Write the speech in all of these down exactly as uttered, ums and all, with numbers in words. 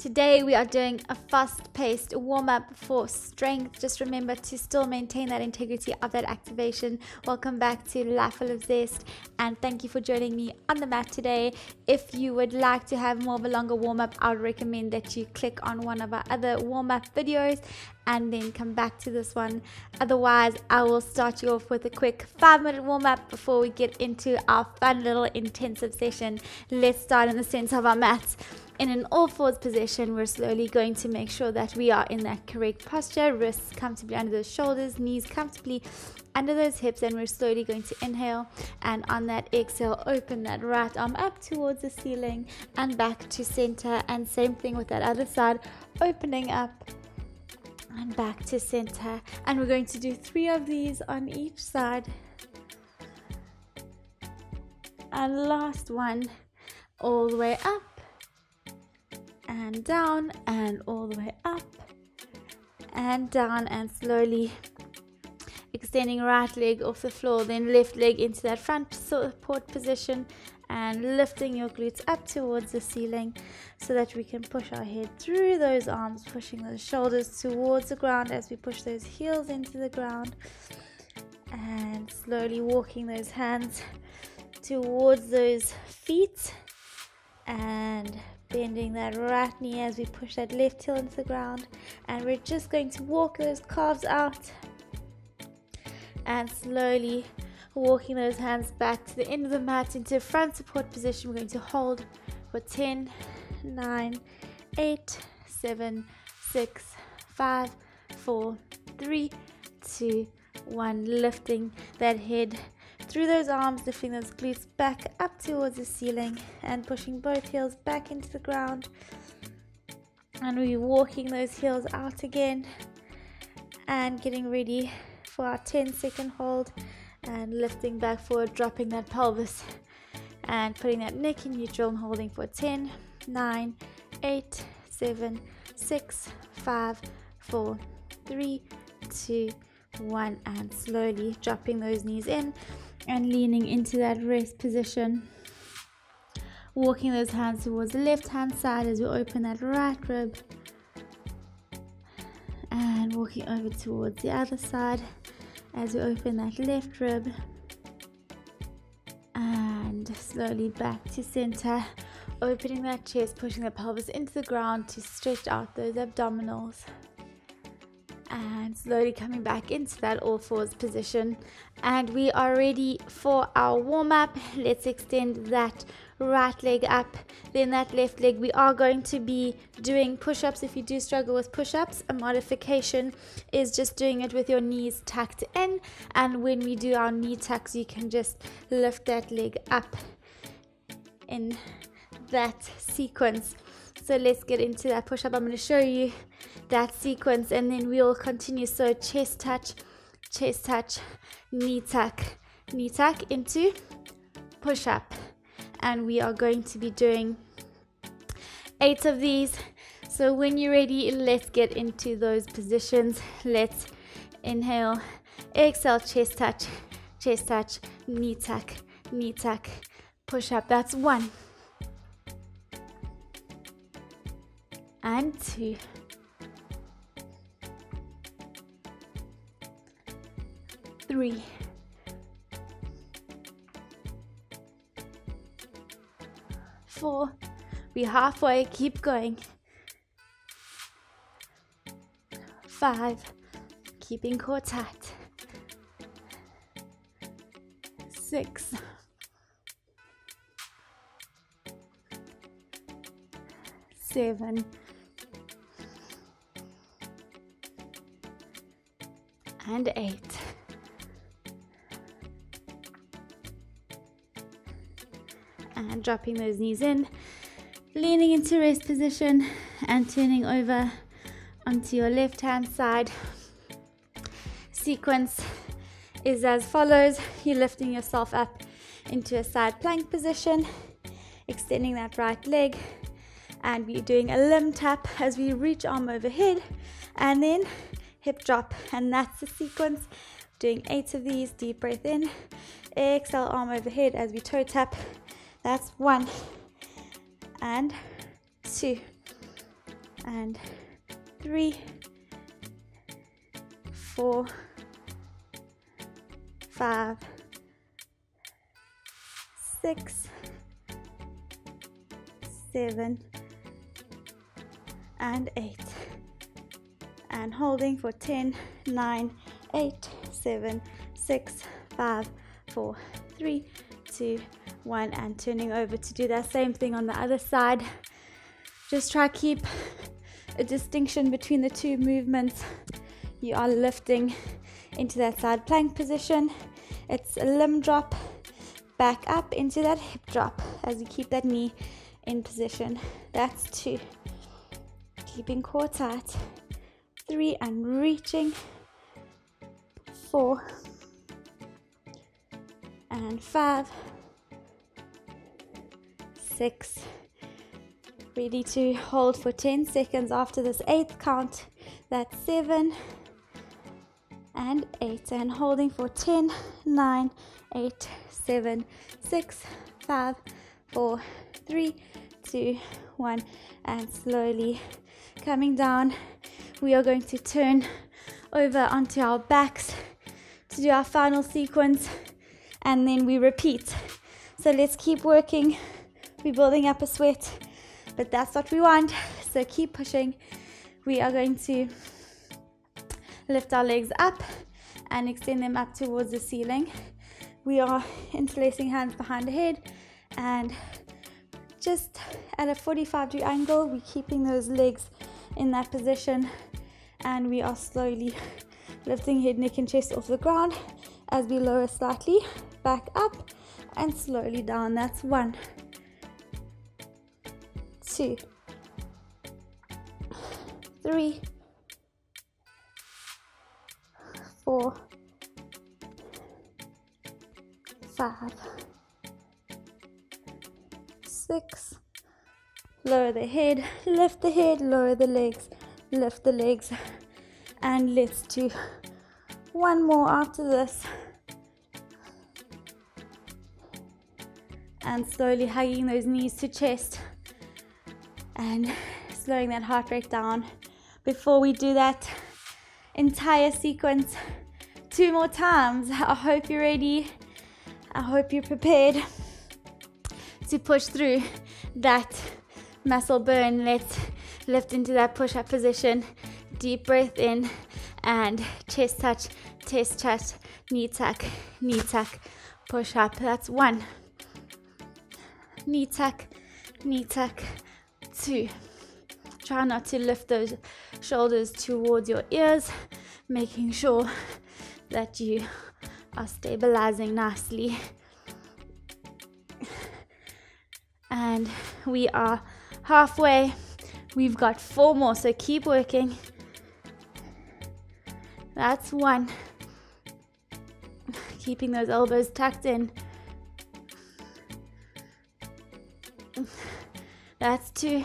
Today we are doing a fast-paced warm-up for strength. Just remember to still maintain that integrity of that activation. Welcome back to Life Full of Zest, and thank you for joining me on the mat today. If you would like to have more of a longer warm-up, I would recommend that you click on one of our other warm-up videos and then come back to this one. Otherwise, I will start you off with a quick five minute warm-up before we get into our fun little intensive session. Let's start in the center of our mats. In an all fours position, we're slowly going to make sure that we are in that correct posture, wrists comfortably under those shoulders, knees comfortably under those hips, and we're slowly going to inhale, and on that exhale, open that right arm up towards the ceiling and back to center, and same thing with that other side, opening up and back to center. And we're going to do three of these on each side. And last one, all the way up and down, and all the way up and down, and slowly extending right leg off the floor, then left leg into that front support position, and lifting your glutes up towards the ceiling so that we can push our head through those arms, pushing those shoulders towards the ground as we push those heels into the ground, and slowly walking those hands towards those feet and bending that right knee as we push that left heel into the ground. And we're just going to walk those calves out and slowly walking those hands back to the end of the mat into a front support position. We're going to hold for ten, nine, eight, seven, six, five, four, three, two, one. Lifting that head through those arms, lifting those glutes back up towards the ceiling and pushing both heels back into the ground, and we're walking those heels out again and getting ready for our ten second hold, and lifting back forward, dropping that pelvis and putting that neck in neutral, and holding for ten, nine, eight, seven, six, five, four, three, two, one, and slowly dropping those knees in and leaning into that rest position, walking those hands towards the left hand side as we open that right rib, and walking over towards the other side as we open that left rib, and slowly back to center, opening that chest, pushing the pelvis into the ground to stretch out those abdominals, and slowly coming back into that all fours position. And we are ready for our warm-up. Let's extend that right leg up, then that left leg. We are going to be doing push-ups. If you do struggle with push-ups, a modification is just doing it with your knees tucked in, and when we do our knee tucks, you can just lift that leg up in that sequence. So let's get into that push-up. I'm going to show you that sequence, and then we'll continue. So chest touch, chest touch, knee tuck, knee tuck into push-up. And we are going to be doing eight of these. So when you're ready, let's get into those positions. Let's inhale, exhale, chest touch, chest touch, knee tuck, knee tuck, push-up. That's one. And two. Three. Four. We're halfway, keep going. Five. Keeping core tight. Six. Seven. And eight. And dropping those knees in, leaning into rest position, and turning over onto your left hand side. Sequence is as follows. You're lifting yourself up into a side plank position, extending that right leg, and we're doing a limb tap as we reach arm overhead, and then hip drop. And that's the sequence, doing eight of these. Deep breath in, exhale, arm overhead as we toe tap. That's one and two and three, four, five, six, seven, and eight. And holding for ten, nine, eight, seven, six, five, four, three, two, one, and turning over to do that same thing on the other side. Just try to keep a distinction between the two movements. You are lifting into that side plank position. It's a limb drop, back up into that hip drop as you keep that knee in position. That's two. Keeping core tight. Three and reaching. Four and five. Six. Ready to hold for ten seconds after this eighth count. That's seven and eight, and holding for ten, nine, eight, seven, six, five, four, three, two, one, and slowly coming down. We are going to turn over onto our backs to do our final sequence, and then we repeat. So let's keep working. We're building up a sweat, but that's what we want, so keep pushing. We are going to lift our legs up and extend them up towards the ceiling. We are interlacing hands behind the head, and just at a forty-five degree angle, we're keeping those legs in that position, and we are slowly lifting head, neck, and chest off the ground as we lower slightly, back up, and slowly down. That's one, two, three, four, five, six. Lower the head, lift the head, lower the legs, lift the legs, and let's do one more after this. And slowly hugging those knees to chest and slowing that heart rate down. Before we do that entire sequence two more times, I hope you're ready. I hope you're prepared to push through that muscle burn. Let's lift into that push-up position. Deep breath in and chest touch, chest touch, knee tuck, knee tuck, push up. That's one. Knee tuck, knee tuck, two. Try not to lift those shoulders towards your ears, making sure that you are stabilizing nicely. And we are halfway. We've got four more, so keep working. That's one. Keeping those elbows tucked in. That's two.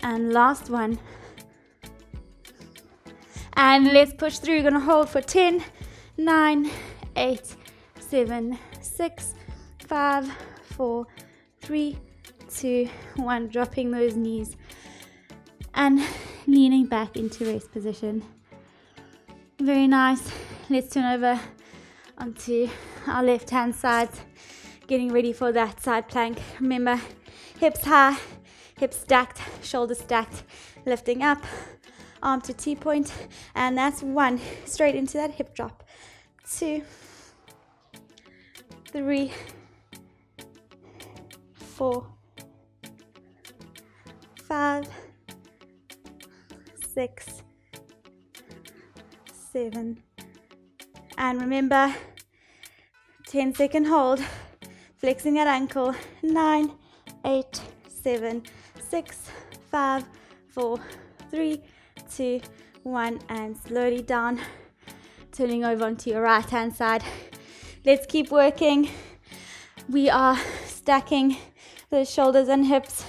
And last one. And let's push through. We're gonna hold for ten, nine, eight, seven, six, five, four, three, two, one. Dropping those knees and leaning back into rest position. Very nice. Let's turn over onto our left hand side, getting ready for that side plank. Remember, hips high, hips stacked, shoulders stacked, lifting up, arm to T-point, and that's one. Straight into that hip drop. Two, three, four, five, six, seven, and remember, ten second hold, flexing that ankle. Nine, eight, seven, six, five, four, three, two, one, and slowly down. Turning over onto your right hand side. Let's keep working. We are stacking the shoulders and hips,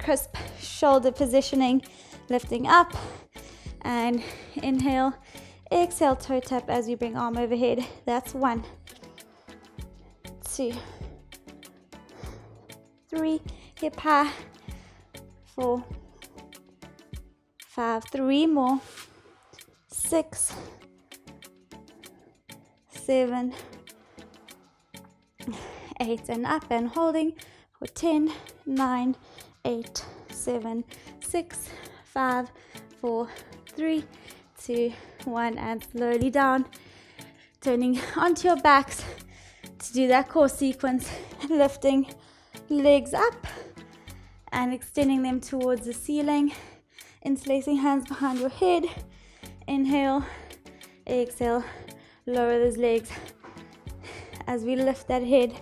crisp shoulder positioning, lifting up, and inhale, exhale, toe tap as you bring arm overhead. That's one, two, three, hip high, four, five, three more, six, seven, eight, and up and holding for ten, nine, eight, seven, six, five, four, three, two, one, and slowly down, turning onto your backs to do that core sequence, lifting legs up and extending them towards the ceiling, interlacing hands behind your head, inhale, exhale, lower those legs. As we lift that head,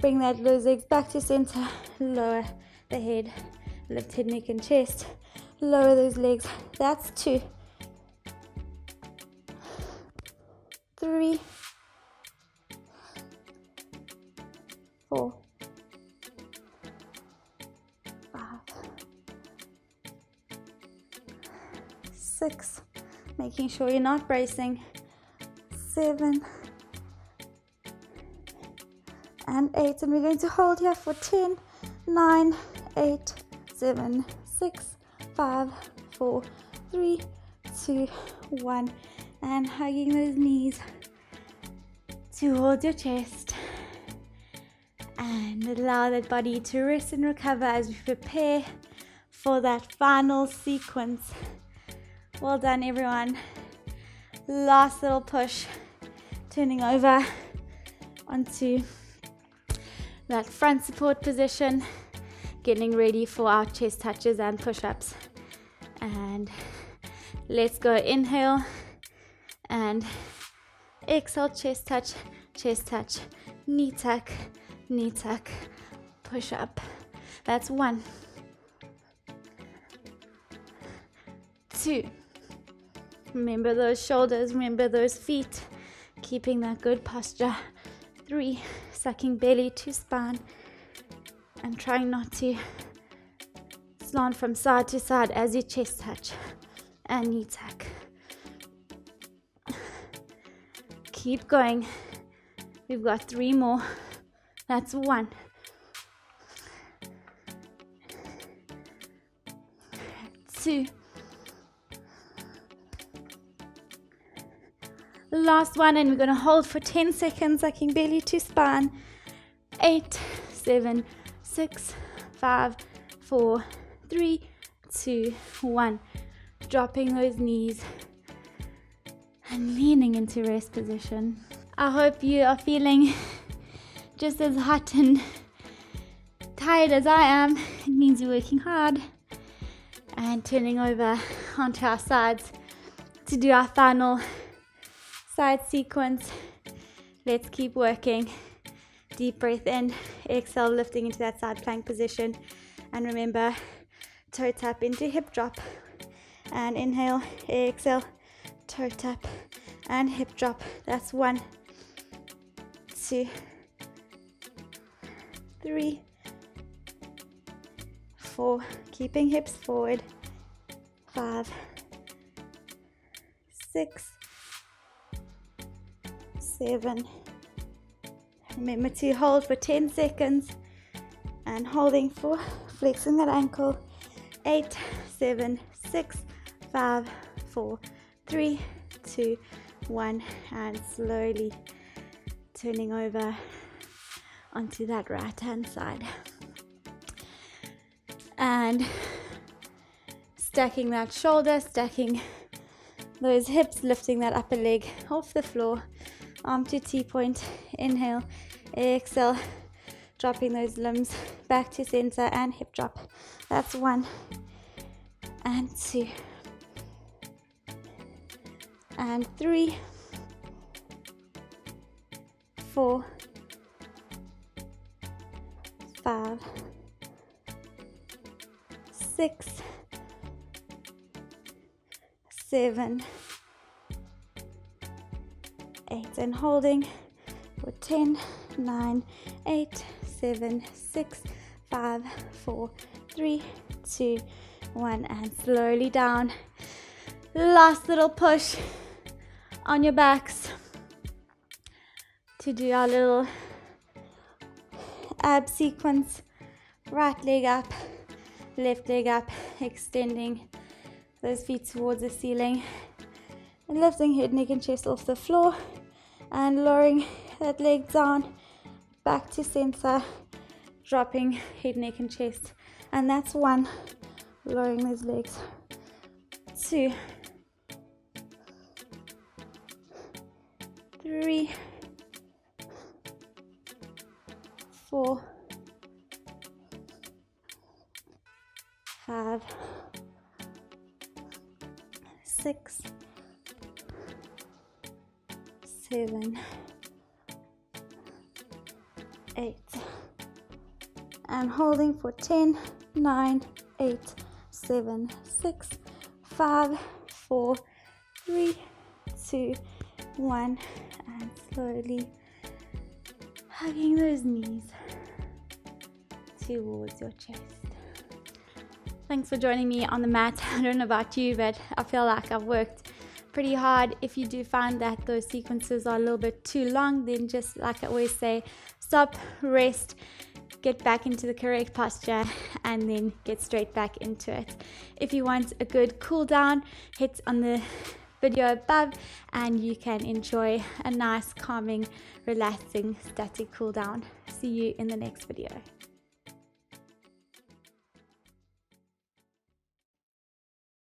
bring that those legs back to center, lower the head, lift head, neck and chest, lower those legs. That's two, three, four, five, six, making sure you're not bracing, seven, and eight, and we're going to hold here for ten, nine, eight, seven, six, five, four, three, two, one, and hugging those knees towards your chest, and allow that body to rest and recover as we prepare for that final sequence. Well done, everyone. Last little push, turning over onto that front support position, getting ready for our chest touches and push-ups. And let's go. Inhale and exhale, chest touch, chest touch, knee tuck, knee tuck, push up. That's one, two. Remember those shoulders, remember those feet, keeping that good posture. Three, sucking belly to spine and trying not to slant from side to side as you chest touch and knee tuck. Keep going. We've got three more. That's one. Two. Last one, and we're going to hold for ten seconds, sucking belly to spine. Eight, seven, six, five, four, three, two, one. Dropping those knees and leaning into rest position. I hope you are feeling just as hot and tired as I am. It means you're working hard. And turning over onto our sides to do our final side sequence. Let's keep working. Deep breath in, exhale, lifting into that side plank position, and remember, toe tap into hip drop, and inhale, exhale, toe tap and hip drop. That's one, two, three, four, keeping hips forward, five, six, seven. Remember to hold for ten seconds and holding for flexing that ankle. Eight, seven, six, five, four, three, two, one, and slowly turning over onto that right hand side and stacking that shoulder, stacking those hips, lifting that upper leg off the floor. Arm to T-point, inhale, exhale, dropping those limbs back to center and hip drop. That's one, and two, and three, four, five, six, seven, eight, and holding for ten, nine, eight, seven, six, five, four, three, two, one, and slowly down. Last little push on your backs to do our little ab sequence. Right leg up, left leg up, extending those feet towards the ceiling and lifting head, neck and chest off the floor and lowering that leg down back to center, dropping head, neck and chest. And that's one, lowering those legs. Two, three, four, five, six, seven, eight, and holding for ten, nine, eight, seven, six, five, four, three, two, one, and slowly hugging those knees towards your chest. Thanks for joining me on the mat. I don't know about you, but I feel like I've worked pretty hard. If you do find that those sequences are a little bit too long, then just like I always say, stop, rest, get back into the correct posture, and then get straight back into it. If you want a good cool down, hit on the video above and you can enjoy a nice, calming, relaxing, static cool down. See you in the next video.